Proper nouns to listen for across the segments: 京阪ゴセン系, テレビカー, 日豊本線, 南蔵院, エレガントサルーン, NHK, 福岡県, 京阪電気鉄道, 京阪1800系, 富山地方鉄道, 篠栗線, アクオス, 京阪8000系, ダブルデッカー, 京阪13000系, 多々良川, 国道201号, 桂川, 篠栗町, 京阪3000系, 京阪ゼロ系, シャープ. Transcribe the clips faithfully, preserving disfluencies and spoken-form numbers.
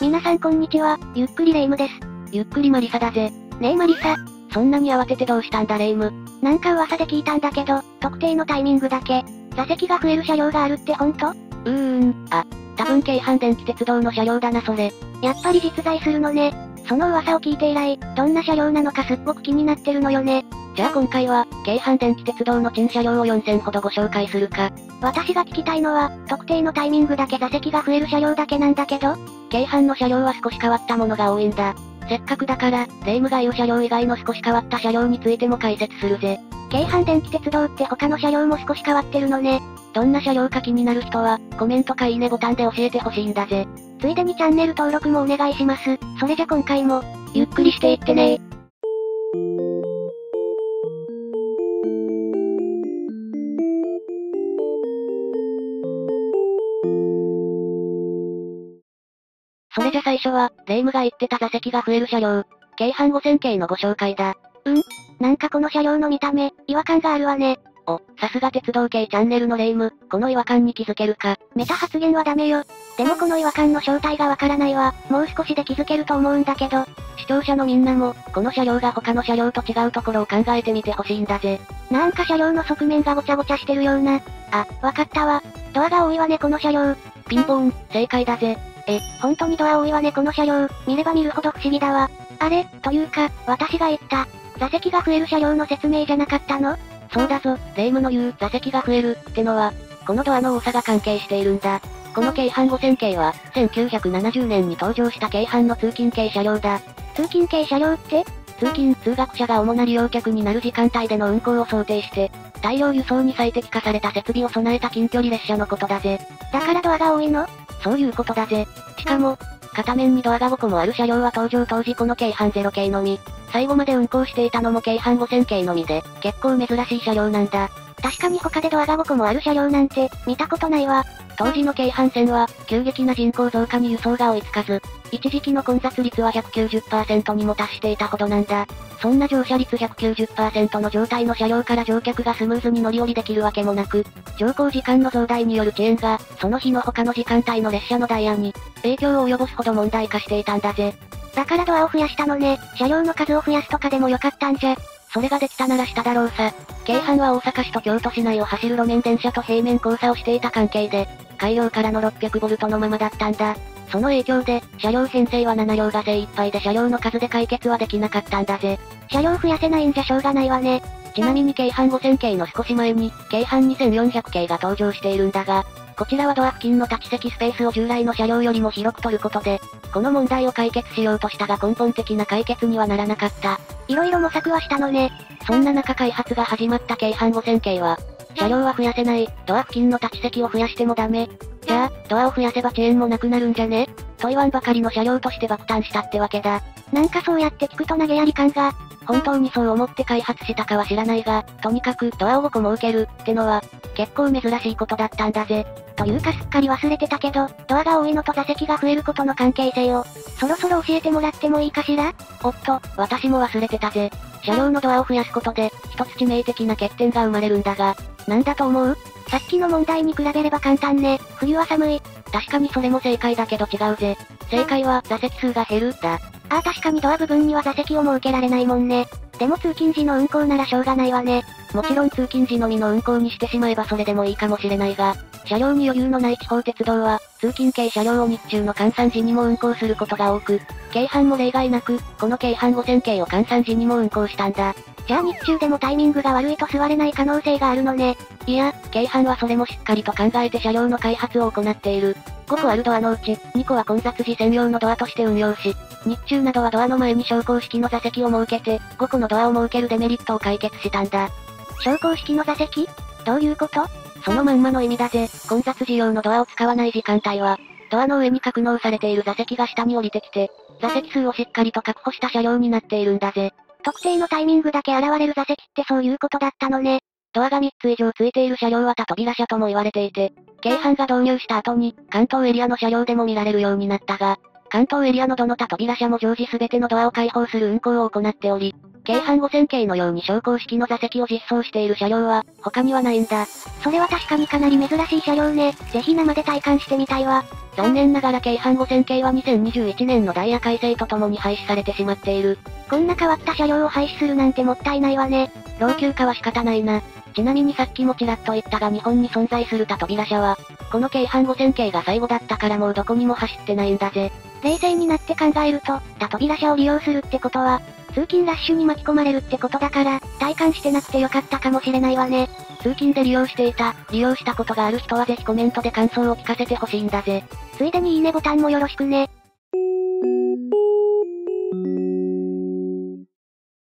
皆さんこんにちは、ゆっくりレ夢ムです。ゆっくりマリサだぜ。ねえマリサ。そんなに慌ててどうしたんだレ夢ム。なんか噂で聞いたんだけど、特定のタイミングだけ、座席が増える車両があるってほんと？うーん、あ、多分京阪電気鉄道の車両だなそれ。やっぱり実在するのね。その噂を聞いて以来、どんな車両なのかすっごく気になってるのよね。じゃあ今回は、京阪電気鉄道の珍車両をよんせんほどご紹介するか。私が聞きたいのは、特定のタイミングだけ座席が増える車両だけなんだけど、京阪の車両は少し変わったものが多いんだ。せっかくだから、レ夢ムが言う車両以外の少し変わった車両についても解説するぜ。京阪電気鉄道って他の車両も少し変わってるのね。どんな車両か気になる人は、コメントかいいねボタンで教えてほしいんだぜ。ついでにチャンネル登録もお願いします。それじゃ今回も、ゆっくりしていってねー。それじゃ最初は、レ夢ムが言ってた座席が増える車両、京阪ごせん系のご紹介だ。うん？なんかこの車両の見た目、違和感があるわね。お、さすが鉄道系チャンネルのレ夢ム、この違和感に気づけるか。メタ発言はダメよ。でもこの違和感の正体がわからないわ。もう少しで気づけると思うんだけど。視聴者のみんなも、この車両が他の車両と違うところを考えてみてほしいんだぜ。なんか車両の側面がごちゃごちゃしてるような。あ、わかったわ。ドアが多いわねこの車両。ピンポン、正解だぜ。え、本当にドア多いわねこの車両。見れば見るほど不思議だわ。あれ、というか、私が言った、座席が増える車両の説明じゃなかったの？そうだぞ、レ夢ムの言う座席が増えるってのは、このドアの多さが関係しているんだ。この京阪ごせん系は、せんきゅうひゃくななじゅうねんに登場した京阪の通勤系車両だ。通勤系車両って？通勤・通学者が主な利用客になる時間帯での運行を想定して、大量輸送に最適化された設備を備えた近距離列車のことだぜ。だからドアが多いの？そういうことだぜ。しかも、片面にドアがごこもある車両は登場当時この京阪ゼロ系のみ。最後まで運行していたのも京阪ごせん系のみで、結構珍しい車両なんだ。確かに他でドアがごこもある車両なんて、見たことないわ。当時の京阪線は、急激な人口増加に輸送が追いつかず、一時期の混雑率は ひゃくきゅうじゅっパーセント にも達していたほどなんだ。そんな乗車率 ひゃくきゅうじゅっパーセント の状態の車両から乗客がスムーズに乗り降りできるわけもなく、乗降時間の増大による遅延が、その日の他の時間帯の列車のダイヤに、影響を及ぼすほど問題化していたんだぜ。だからドアを増やしたのね。車両の数を増やすとかでもよかったんじゃ。それができたならしただろうさ。京阪は大阪市と京都市内を走る路面電車と平面交差をしていた関係で、改良からの ろっぴゃくボルト のままだったんだ。その影響で、車両編成はなな両が精一杯で車両の数で解決はできなかったんだぜ。車両増やせないんじゃしょうがないわね。ちなみに京阪ごせん系の少し前に、京阪にせんよんひゃく系が登場しているんだが、こちらはドア付近の立ち席スペースを従来の車両よりも広く取ることで、この問題を解決しようとしたが根本的な解決にはならなかった。いろいろ模索はしたのね。そんな中開発が始まった京阪ごせん系は、車両は増やせない、ドア付近の立ち席を増やしてもダメ。じゃあ、ドアを増やせば遅延もなくなるんじゃね？と言わんばかりの車両として爆誕したってわけだ。なんかそうやって聞くと投げやり感が、本当にそう思って開発したかは知らないが、とにかくドアをごこ設けるってのは、結構珍しいことだったんだぜ。というかすっかり忘れてたけど、ドアが多いのと座席が増えることの関係性を、そろそろ教えてもらってもいいかしら？おっと、私も忘れてたぜ。車両のドアを増やすことで、一つ致命的な欠点が生まれるんだが、なんだと思う？さっきの問題に比べれば簡単ね。冬は寒い。確かにそれも正解だけど違うぜ。正解は、座席数が減る、だ。ああ確かにドア部分には座席を設けられないもんね。でも通勤時の運行ならしょうがないわね。もちろん通勤時のみの運行にしてしまえばそれでもいいかもしれないが、車両に余裕のない地方鉄道は、通勤系車両を日中の閑散時にも運行することが多く、京阪も例外なく、この京阪ごせん系を閑散時にも運行したんだ。じゃあ日中でもタイミングが悪いと座れない可能性があるのね。いや、京阪はそれもしっかりと考えて車両の開発を行っている。ごこあるドアのうち、にこは混雑時専用のドアとして運用し、日中などはドアの前に昇降式の座席を設けて、ごこのドアを設けるデメリットを解決したんだ。昇降式の座席？どういうこと？そのまんまの意味だぜ。混雑時用のドアを使わない時間帯は、ドアの上に格納されている座席が下に降りてきて、座席数をしっかりと確保した車両になっているんだぜ。特定のタイミングだけ現れる座席ってそういうことだったのね。ドアがみっつ以上ついている車両は多扉車とも言われていて、京阪が導入した後に、関東エリアの車両でも見られるようになったが、関東エリアのどの他扉車も常時すべてのドアを開放する運行を行っており、京阪ごせん系のように昇降式の座席を実装している車両は、他にはないんだ。それは確かにかなり珍しい車両ね。ぜひ生で体感してみたいわ。残念ながら京阪ごせん系はにせんにじゅういちねんのダイヤ改正とともに廃止されてしまっている。こんな変わった車両を廃止するなんてもったいないわね。老朽化は仕方ないな。ちなみにさっきもちらっと言ったが日本に存在する他扉車は、この京阪ごせん系が最後だったからもうどこにも走ってないんだぜ。冷静になって考えると、他扉車を利用するってことは、通勤ラッシュに巻き込まれるってことだから、体感してなくてよかったかもしれないわね。通勤で利用していた、利用したことがある人はぜひコメントで感想を聞かせてほしいんだぜ。ついでにいいねボタンもよろしくね。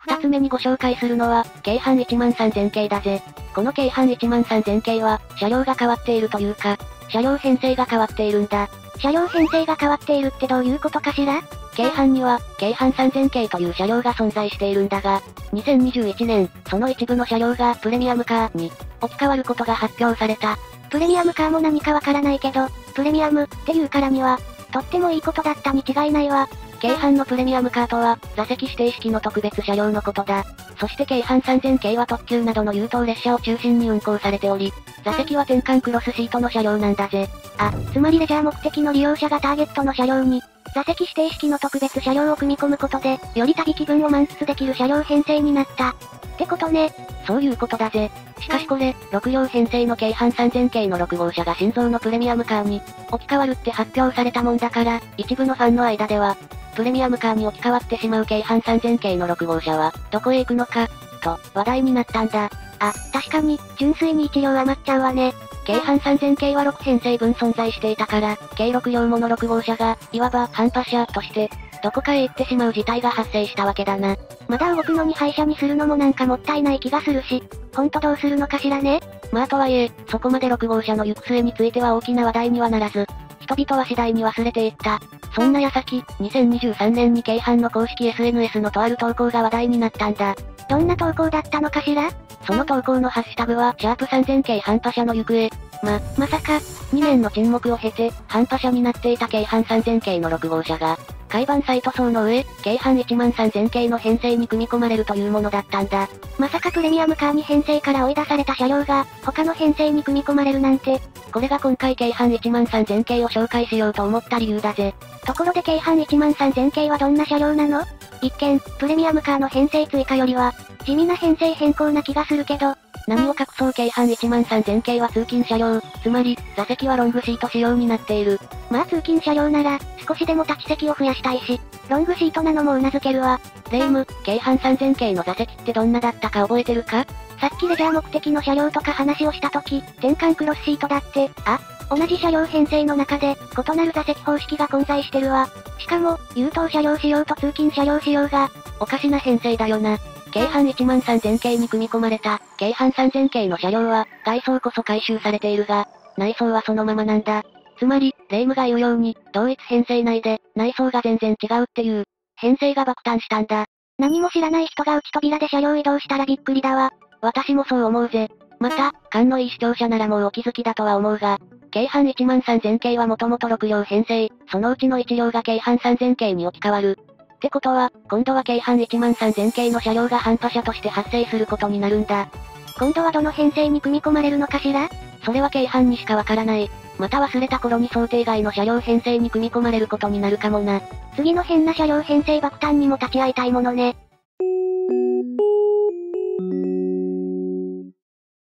二つ目にご紹介するのは、京阪いちまんさんぜん系だぜ。この京阪いちまんさんぜん系は、車両が変わっているというか、車両編成が変わっているんだ。車両編成が変わっているってどういうことかしら？京阪には、京阪さんぜん系という車両が存在しているんだが、にせんにじゅういちねん、その一部の車両がプレミアムカーに置き換わることが発表された。プレミアムカーも何かわからないけど、プレミアムっていうからには、とってもいいことだったに違いないわ。京阪のプレミアムカーとは、座席指定式の特別車両のことだ。そして京阪さんぜん系は特急などの優等列車を中心に運行されており、座席は転換クロスシートの車両なんだぜ。あ、つまりレジャー目的の利用者がターゲットの車両に、座席指定式の特別車両を組み込むことで、より旅気分を満喫できる車両編成になった。ってことね。そういうことだぜ。しかしこれ、ろく両編成の京阪さんぜん系のろく号車が心臓のプレミアムカーに置き換わるって発表されたもんだから、一部のファンの間では、プレミアムカーに置き換わってしまう京阪さんぜん系のろく号車は、どこへ行くのか、と、話題になったんだ。あ、確かに、純粋にいち両余っちゃうわね。京阪さんぜん系はろく編成分存在していたから、計ろく両ものろく号車が、いわば、半端車として、どこかへ行ってしまう事態が発生したわけだな。まだ動くのに廃車にするのもなんかもったいない気がするし、ほんとどうするのかしらね。まあとはいえ、そこまでろく号車の行く末については大きな話題にはならず、人々は次第に忘れていった。そんな矢先、にせんにじゅうさんねんに京阪の公式 エスエヌエス のとある投稿が話題になったんだ。どんな投稿だったのかしら？その投稿のハッシュタグは、シャープさんぜん系半端車の行方。ま、まさか、にねんの沈黙を経て、半端車になっていた京阪さんぜん系のろく号車が、海盤再塗装の上、京阪いちまんさんぜん系の編成に組み込まれるというものだったんだ。まさかプレミアムカーに編成から追い出された車両が、他の編成に組み込まれるなんて。これが今回京阪いちまんさんぜん系を紹介しようと思った理由だぜ。ところで京阪いちまんさんぜん系はどんな車両なの？一見、プレミアムカーの編成追加よりは、地味な編成変更な気がするけど、何を隠そう京阪いちまんさんぜん系は通勤車両、つまり、座席はロングシート仕様になっている。まあ通勤車両なら、少しでも立ち席を増やしたいし、ロングシートなのもうなずけるわ。霊夢、京阪さんぜん系の座席ってどんなだったか覚えてるか？さっきレジャー目的の車両とか話をしたとき、転換クロスシートだって、あ、同じ車両編成の中で、異なる座席方式が混在してるわ。しかも、優等車両仕様と通勤車両仕様が、おかしな編成だよな。京阪いちまんさんぜん系に組み込まれた、京阪さんぜん系の車両は、外装こそ改修されているが、内装はそのままなんだ。つまり、霊夢が言うように、同一編成内で、内装が全然違うっていう、編成が爆誕したんだ。何も知らない人が内扉で車両移動したらびっくりだわ。私もそう思うぜ。また、勘のいい視聴者ならもうお気づきだとは思うが、京阪いちまんさんぜん系はもともとろく両編成、そのうちのいち両が京阪さんぜん系に置き換わる。ってことは、今度は京阪いちまんさんぜん系の車両が半端車として発生することになるんだ。今度はどの編成に組み込まれるのかしら？それは京阪にしかわからない。また忘れた頃に想定外の車両編成に組み込まれることになるかもな。次の変な車両編成爆誕にも立ち会いたいものね。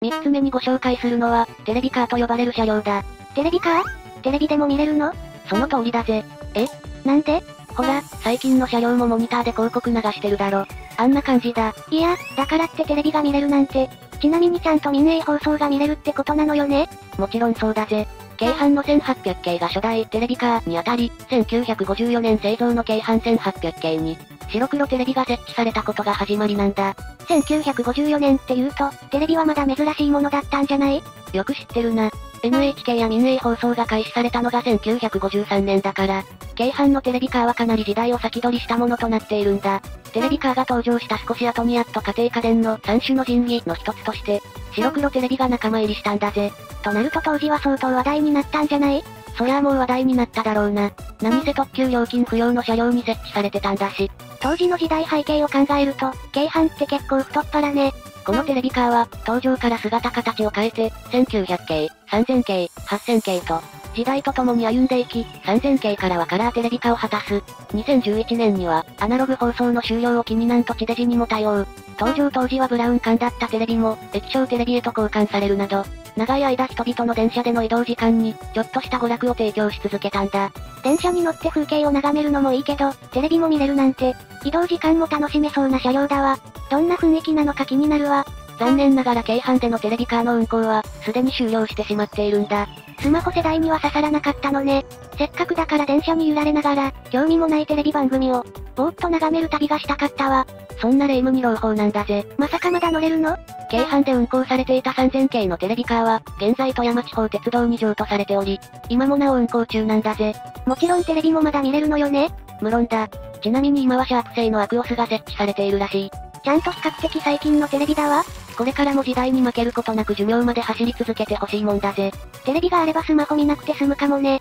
三つ目にご紹介するのは、テレビカーと呼ばれる車両だ。テレビカー？テレビでも見れるの？その通りだぜ。え？なんで？ほら、最近の車両もモニターで広告流してるだろ。あんな感じだ。いや、だからってテレビが見れるなんて、ちなみにちゃんと民営放送が見れるってことなのよね？もちろんそうだぜ。京阪のせんはっぴゃく系が初代テレビカーにあたり、せんきゅうひゃくごじゅうよねん製造の京阪せんはっぴゃく系に、白黒テレビが設置されたことが始まりなんだ。せんきゅうひゃくごじゅうよねんって言うと、テレビはまだ珍しいものだったんじゃない？よく知ってるな。エヌエイチケー や民営放送が開始されたのがせんきゅうひゃくごじゅうさんねんだから、京阪のテレビカーはかなり時代を先取りしたものとなっているんだ。テレビカーが登場した少し後にやっと家庭家電のさん種の神器の一つとして、白黒テレビが仲間入りしたんだぜ。となると当時は相当話題になったんじゃない？そりゃもう話題になっただろうな。何せ特急料金不要の車両に設置されてたんだし。当時の時代背景を考えると、京阪って結構太っ腹ね。このテレビカーは、登場から姿形を変えて、せんきゅうひゃくけい、さんぜんけい、はっせんけいと、時代とともに歩んでいき、さんぜんけいからはカラーテレビ化を果たす。にせんじゅういちねんには、アナログ放送の終了を機になんと地デジにも対応。登場当時はブラウン管だったテレビも、液晶テレビへと交換されるなど、長い間人々の電車での移動時間に、ちょっとした娯楽を提供し続けたんだ。電車に乗って風景を眺めるのもいいけど、テレビも見れるなんて、移動時間も楽しめそうな車両だわ。どんな雰囲気なのか気になるわ。残念ながら京阪でのテレビカーの運行は、すでに終了してしまっているんだ。スマホ世代には刺さらなかったのね。せっかくだから電車に揺られながら、興味もないテレビ番組を、ぼーっと眺める旅がしたかったわ。そんな霊夢に朗報なんだぜ。まさかまだ乗れるの？京阪で運行されていたさんぜんけいのテレビカーは、現在富山地方鉄道に譲渡されており、今もなお運行中なんだぜ。もちろんテレビもまだ見れるのよね？無論だ。ちなみに今はシャープ製のアクオスが設置されているらしい。ちゃんと比較的最近のテレビだわ。これからも時代に負けることなく寿命まで走り続けてほしいもんだぜ。テレビがあればスマホ見なくて済むかもね。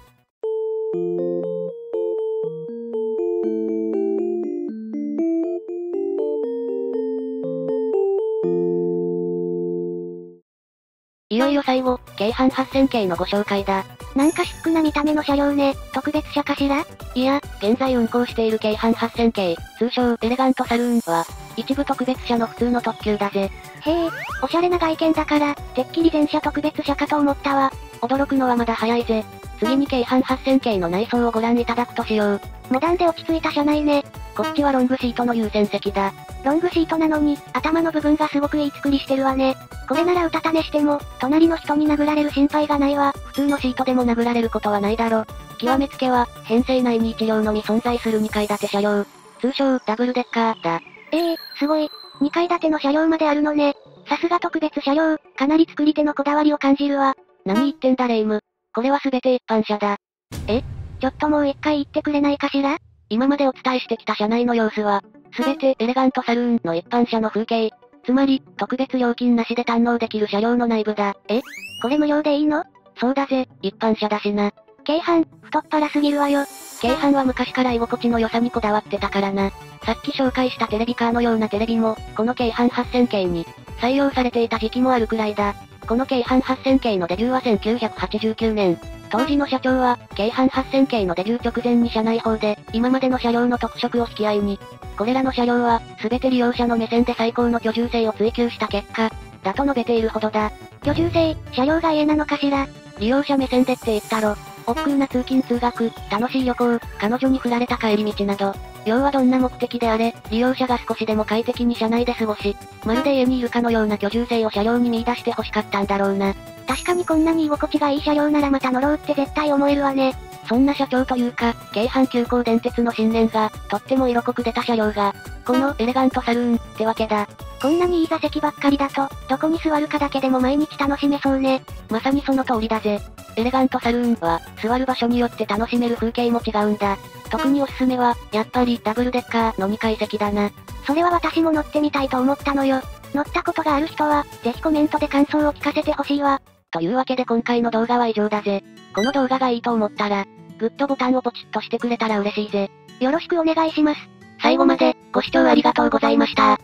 いよいよ最後、京阪はっせんけいのご紹介だ。なんかシックな見た目の車両ね。特別車かしら？いや、現在運行している京阪はっせんけい、通称エレガントサルーンは、一部特別車の普通の特急だぜ。へえ、おしゃれな外見だから、てっきり全車特別車かと思ったわ。驚くのはまだ早いぜ。次に京阪はっせんけいの内装をご覧いただくとしよう。モダンで落ち着いた車内ね。こっちはロングシートの優先席だ。ロングシートなのに、頭の部分がすごくいい作りしてるわね。これならうたた寝しても、隣の人に殴られる心配がないわ。普通のシートでも殴られることはないだろ。極めつけは、編成内にいち両のみ存在するにかいだて車両。通称、ダブルデッカーだ。ええー、すごい。にかいだての車両まであるのね。さすが特別車両、かなり作り手のこだわりを感じるわ。何言ってんだ霊夢。これは全て一般車だ。え？ちょっともう一回言ってくれないかしら？今までお伝えしてきた車内の様子は、すべてエレガントサルーンの一般車の風景。つまり、特別料金なしで堪能できる車両の内部だ。え？これ無料でいいの？そうだぜ、一般車だしな。京阪、太っ腹すぎるわよ。京阪は昔から居心地の良さにこだわってたからな。さっき紹介したテレビカーのようなテレビも、この京阪はっせんけいに採用されていた時期もあるくらいだ。この京阪はっせんけいのデビューはせんきゅうひゃくはちじゅうきゅうねん。当時の社長は、京阪はっせんけいのデビュー直前に社内報で、今までの車両の特色を引き合いに、これらの車両は、すべて利用者の目線で最高の居住性を追求した結果、だと述べているほどだ。居住性、車両が家なのかしら？利用者目線でって言ったろ。億劫な通勤通学、楽しい旅行、彼女に振られた帰り道など、要はどんな目的であれ、利用者が少しでも快適に車内で過ごし、まるで家にいるかのような居住性を車両に見出して欲しかったんだろうな。確かにこんなに居心地がいい車両ならまた乗ろうって絶対思えるわね。そんな社長というか、京阪急行電鉄の信念が、とっても色濃く出た車両が、このエレガントサルーンってわけだ。こんなにいい座席ばっかりだと、どこに座るかだけでも毎日楽しめそうね。まさにその通りだぜ。エレガントサルーンは、座る場所によって楽しめる風景も違うんだ。特におすすめは、やっぱりダブルデッカーのにかいせきだな。それは私も乗ってみたいと思ったのよ。乗ったことがある人は、ぜひコメントで感想を聞かせてほしいわ。というわけで今回の動画は以上だぜ。この動画がいいと思ったら、グッドボタンをポチッとしてくれたら嬉しいぜ。よろしくお願いします。最後まで、ご視聴ありがとうございました。